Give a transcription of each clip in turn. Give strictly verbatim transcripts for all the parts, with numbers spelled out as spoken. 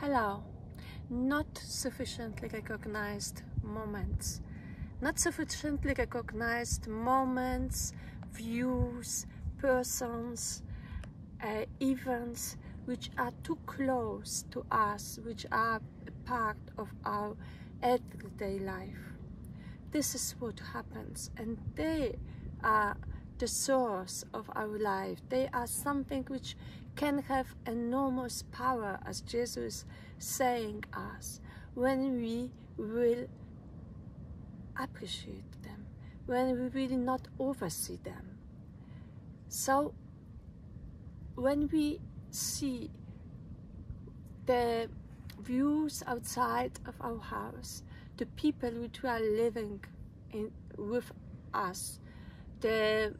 hello, not sufficiently recognized moments, not sufficiently recognized moments, views, persons, uh, events which are too close to us, which are part of our everyday life. This is what happens, and they are the source of our life. They are something which can have enormous power, as Jesus is saying us, when we will appreciate them, when we will not oversee them. So when we see the views outside of our house, the people which are living in, with us, the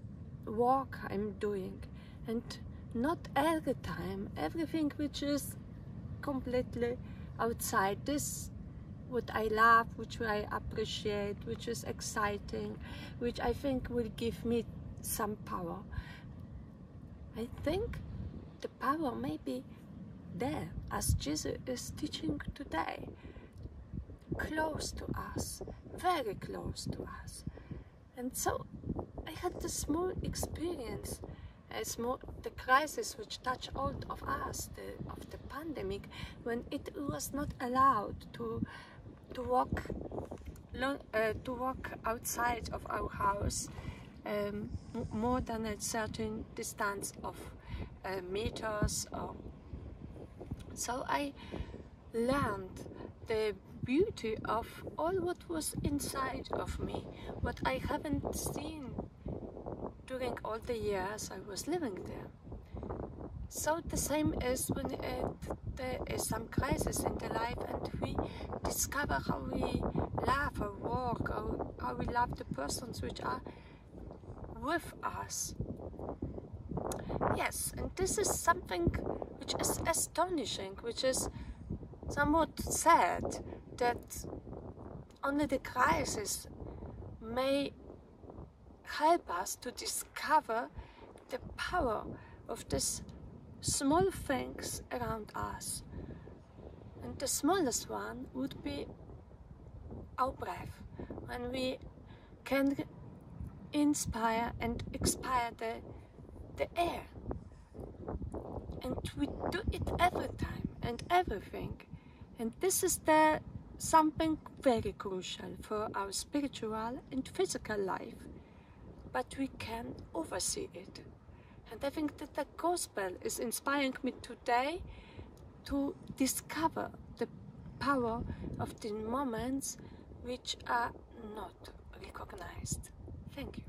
work I'm doing, and not every time, everything which is completely outside this, what I love, which I appreciate, which is exciting, which I think will give me some power. I think the power may be there, as Jesus is teaching today, close to us, very close to us. And so I had this small experience, a small, the crisis which touched all of us, the, of the pandemic, when it was not allowed to to walk, uh, to walk outside of our house um, more than a certain distance of uh, meters. Or so I learned the beauty of all what was inside of me, what I haven't seen during all the years I was living there. So the same is when it, there is some crisis in the life and we discover how we love our work, or how we love the persons which are with us. Yes, and this is something which is astonishing, which is somewhat sad, that only the crisis may help us to discover the power of these small things around us. And the smallest one would be our breath, when we can inspire and expire the, the air. And we do it every time and everything. And this is the something very crucial for our spiritual and physical life. But we can oversee it. And I think that the gospel is inspiring me today to discover the power of the moments which are not recognized. Thank you.